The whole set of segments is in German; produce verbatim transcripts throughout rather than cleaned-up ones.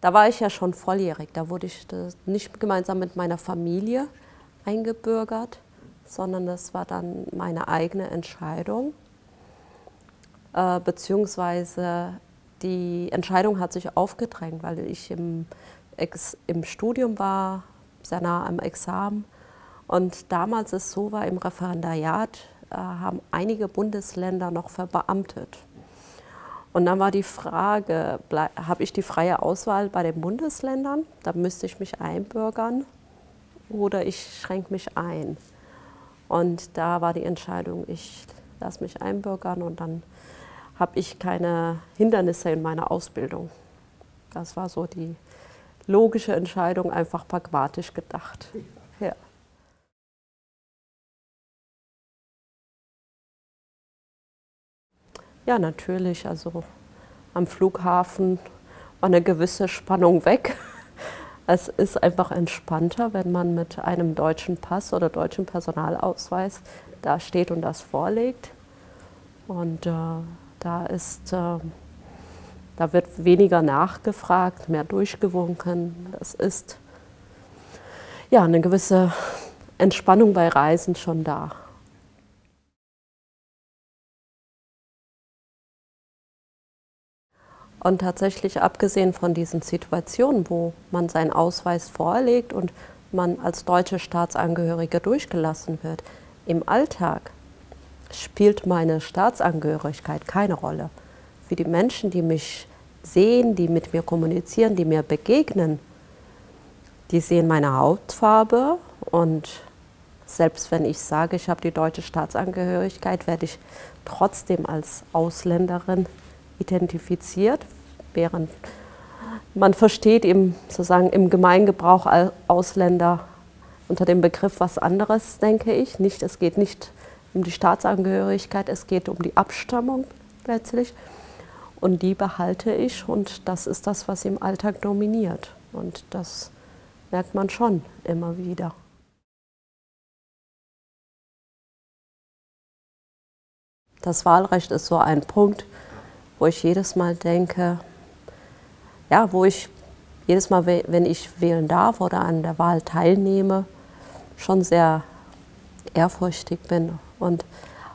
Da war ich ja schon volljährig, da wurde ich nicht gemeinsam mit meiner Familie eingebürgert, sondern das war dann meine eigene Entscheidung. Äh, beziehungsweise die Entscheidung hat sich aufgedrängt, weil ich im, Ex im Studium war, sehr nah am Examen. Und damals es so war, im Referendariat äh, haben einige Bundesländer noch verbeamtet. Und dann war die Frage, habe ich die freie Auswahl bei den Bundesländern? Da müsste ich mich einbürgern oder ich schränke mich ein. Und da war die Entscheidung, ich lasse mich einbürgern und dann habe ich keine Hindernisse in meiner Ausbildung. Das war so die logische Entscheidung, einfach pragmatisch gedacht. Ja. Ja, natürlich. Also am Flughafen war eine gewisse Spannung weg. Es ist einfach entspannter, wenn man mit einem deutschen Pass oder deutschen Personalausweis da steht und das vorlegt. Und äh, da, ist, äh, da wird weniger nachgefragt, mehr durchgewunken. Das ist ja eine gewisse Entspannung bei Reisen schon da. Und tatsächlich, abgesehen von diesen Situationen, wo man seinen Ausweis vorlegt und man als deutsche Staatsangehörige durchgelassen wird, im Alltag spielt meine Staatsangehörigkeit keine Rolle. Für die Menschen, die mich sehen, die mit mir kommunizieren, die mir begegnen, die sehen meine Hautfarbe. Und selbst wenn ich sage, ich habe die deutsche Staatsangehörigkeit, werde ich trotzdem als Ausländerin identifiziert, während man versteht im, sozusagen im Gemeingebrauch Ausländer unter dem Begriff was anderes, denke ich. Nicht, es geht nicht um die Staatsangehörigkeit, es geht um die Abstammung letztlich. Und die behalte ich und das ist das, was im Alltag dominiert. Und das merkt man schon immer wieder. Das Wahlrecht ist so ein Punkt, wo ich jedes Mal denke, ja, wo ich jedes Mal, wenn ich wählen darf oder an der Wahl teilnehme, schon sehr ehrfurchtig bin. Und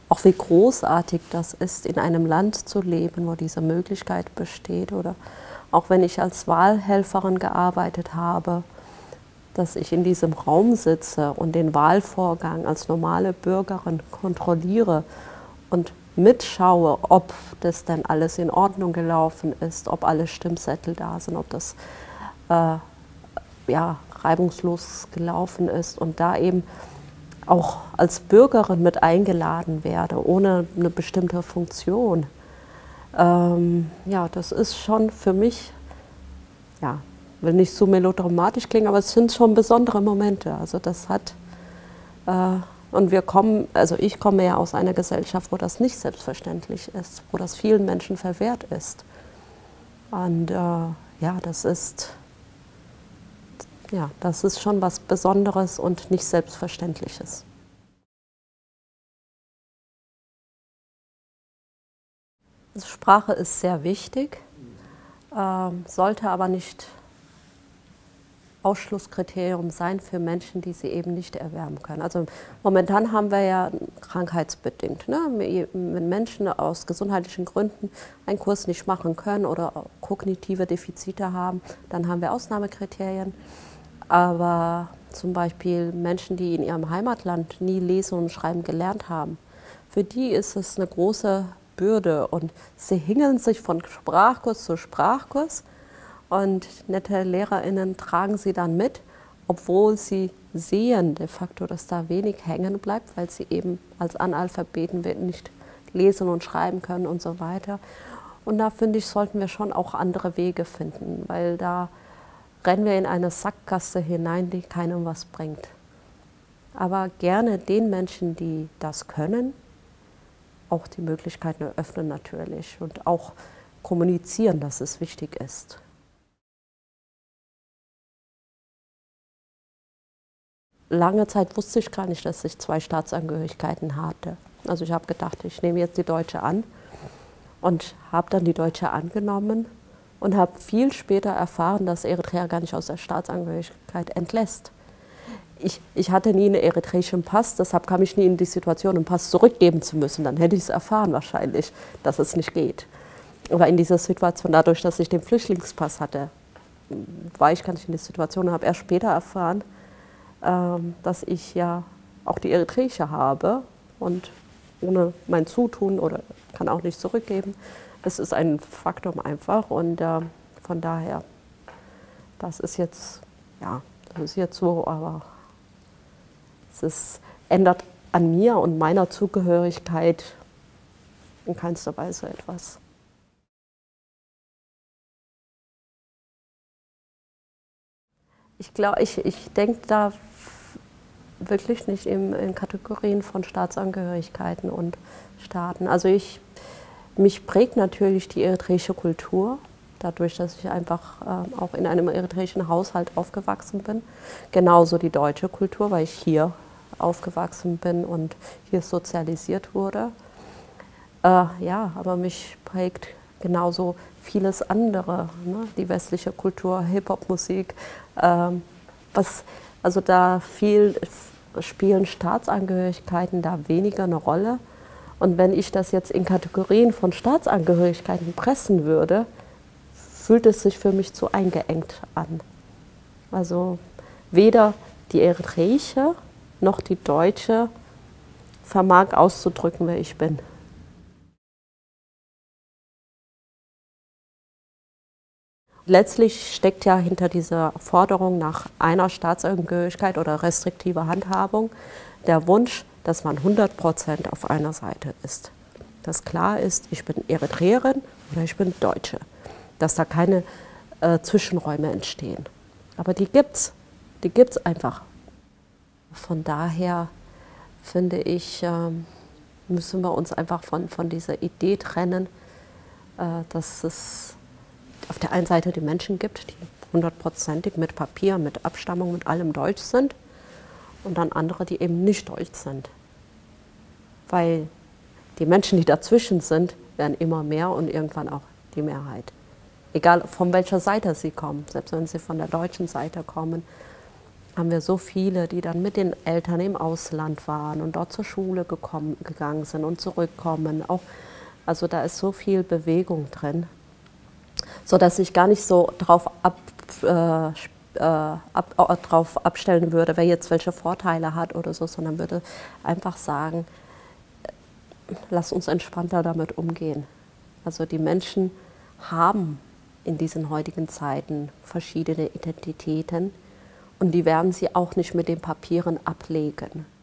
auch wie großartig das ist, in einem Land zu leben, wo diese Möglichkeit besteht. Oder auch wenn ich als Wahlhelferin gearbeitet habe, dass ich in diesem Raum sitze und den Wahlvorgang als normale Bürgerin kontrolliere und mitschaue, ob das denn alles in Ordnung gelaufen ist, ob alle Stimmzettel da sind, ob das äh, ja, reibungslos gelaufen ist und da eben auch als Bürgerin mit eingeladen werde, ohne eine bestimmte Funktion. Ähm, ja, das ist schon für mich, ja, will nicht so melodramatisch klingen, aber es sind schon besondere Momente. Also das hat äh, Und wir kommen, also ich komme ja aus einer Gesellschaft, wo das nicht selbstverständlich ist, wo das vielen Menschen verwehrt ist. Und äh, ja, das ist, ja, das ist schon was Besonderes und nicht Selbstverständliches. Also Sprache ist sehr wichtig, äh, sollte aber nicht Ausschlusskriterium sein für Menschen, die sie eben nicht erwerben können. Also momentan haben wir ja krankheitsbedingt, ne? Wenn Menschen aus gesundheitlichen Gründen einen Kurs nicht machen können oder kognitive Defizite haben, dann haben wir Ausnahmekriterien. Aber zum Beispiel Menschen, die in ihrem Heimatland nie lesen und schreiben gelernt haben, für die ist es eine große Bürde und sie hingeln sich von Sprachkurs zu Sprachkurs. Und nette LehrerInnen tragen sie dann mit, obwohl sie sehen de facto, dass da wenig hängen bleibt, weil sie eben als Analphabeten nicht lesen und schreiben können und so weiter. Und da, finde ich, sollten wir schon auch andere Wege finden, weil da rennen wir in eine Sackgasse hinein, die keinem was bringt. Aber gerne den Menschen, die das können, auch die Möglichkeiten eröffnen natürlich und auch kommunizieren, dass es wichtig ist. Lange Zeit wusste ich gar nicht, dass ich zwei Staatsangehörigkeiten hatte. Also ich habe gedacht, ich nehme jetzt die deutsche an und habe dann die deutsche angenommen und habe viel später erfahren, dass Eritrea gar nicht aus der Staatsangehörigkeit entlässt. Ich, ich hatte nie einen eritreischen Pass, deshalb kam ich nie in die Situation, einen Pass zurückgeben zu müssen. Dann hätte ich es erfahren wahrscheinlich, dass es nicht geht. Aber in dieser Situation, dadurch, dass ich den Flüchtlingspass hatte, war ich gar nicht in der Situation und habe erst später erfahren, dass ich ja auch die eritreische habe und ohne mein Zutun oder kann auch nicht zurückgeben. Das ist ein Faktum einfach und von daher, das ist jetzt, ja, das ist jetzt so, aber es ist, ändert an mir und meiner Zugehörigkeit in keinster Weise etwas. Ich glaube, ich, ich denke da wirklich nicht in, in Kategorien von Staatsangehörigkeiten und Staaten. Also ich, mich prägt natürlich die eritreische Kultur, dadurch, dass ich einfach äh, auch in einem eritreischen Haushalt aufgewachsen bin. Genauso die deutsche Kultur, weil ich hier aufgewachsen bin und hier sozialisiert wurde. Äh, ja, aber mich prägt genauso vieles andere, ne? Die westliche Kultur, Hip-Hop-Musik, ähm, was, also da viel spielen Staatsangehörigkeiten da weniger eine Rolle. Und wenn ich das jetzt in Kategorien von Staatsangehörigkeiten pressen würde, fühlt es sich für mich zu eingeengt an. Also weder die eritreische noch die deutsche vermag auszudrücken, wer ich bin. Letztlich steckt ja hinter dieser Forderung nach einer Staatsangehörigkeit oder restriktiver Handhabung der Wunsch, dass man hundert Prozent auf einer Seite ist. Dass klar ist, ich bin Eritreerin oder ich bin Deutsche. Dass da keine äh, Zwischenräume entstehen. Aber die gibt's. Die gibt's einfach. Von daher finde ich, äh, müssen wir uns einfach von, von dieser Idee trennen, äh, dass es auf der einen Seite die Menschen gibt, die hundertprozentig mit Papier, mit Abstammung, mit allem deutsch sind und dann andere, die eben nicht deutsch sind. Weil die Menschen, die dazwischen sind, werden immer mehr und irgendwann auch die Mehrheit. Egal von welcher Seite sie kommen, selbst wenn sie von der deutschen Seite kommen, haben wir so viele, die dann mit den Eltern im Ausland waren und dort zur Schule gekommen, gegangen sind und zurückkommen. Auch, also da ist so viel Bewegung drin, sodass ich gar nicht so drauf, ab, äh, ab, drauf abstellen würde, wer jetzt welche Vorteile hat oder so, sondern würde einfach sagen, lass uns entspannter damit umgehen. Also die Menschen haben in diesen heutigen Zeiten verschiedene Identitäten und die werden sie auch nicht mit den Papieren ablegen.